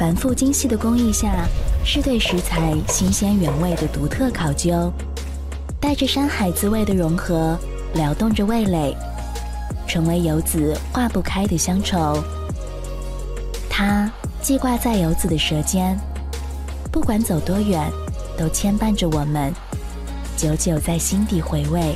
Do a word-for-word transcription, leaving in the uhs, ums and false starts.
繁复精细的工艺下，是对食材新鲜原味的独特考究，带着山海滋味的融合，撩动着味蕾，成为游子化不开的乡愁。它记挂在游子的舌尖，不管走多远，都牵绊着我们，久久在心底回味。